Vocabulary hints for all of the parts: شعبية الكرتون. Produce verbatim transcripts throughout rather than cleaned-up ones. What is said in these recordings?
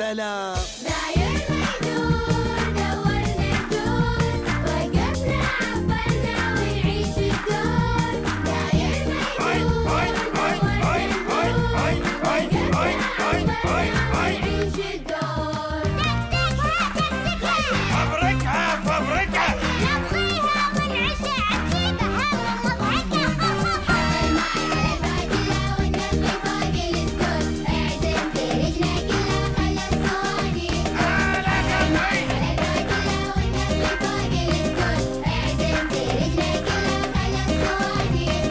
السلام. داير محدود دورنا الدور، وقفنا عبرنا ويعيش الدور. داير محدود دورنا الدور، وقفنا عبرنا ويعيش الدور. تكتكها تكتكها فبركها فبركها، نبغيها ونعشها عجيبها ومضحكة. حطي معنا الباقلة ونلغي باقي السكوت، اعزم في رجلك كلها خلي الصواني. حطي معنا الباقلة ونلغي باقي السكوت، اعزم في رجلك كلها خلي الصواني. سوا يا شعبية، أوه يلا على قلبي هاتي السوالف معاك.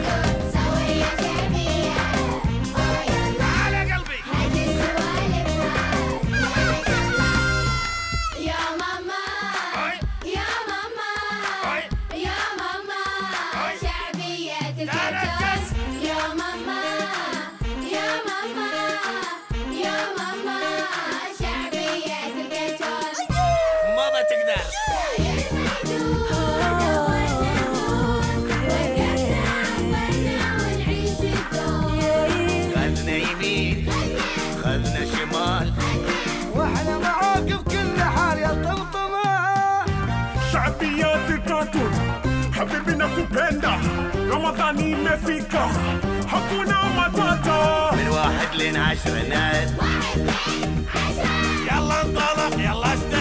يلا يلا يا ماما يا ماما يا ماما، شعبية الكرتون. يا ماما يا ماما يا ماما، شعبية الكرتون. ماما تقدر. داير محدود دورنا الدور، وقفنا عبرنا ونعيش الدور. خذنا يمين خذنا شمال، واحنا معاكم كل حال يا طمطمة. شعبيات الكرتون حبيبنا كوباندا، رمضاني ما فيكا حطونا ومطاطا. من واحد لين عشرة ناد، واحد لين عشرة، يلا انطلق يلا اشتغل.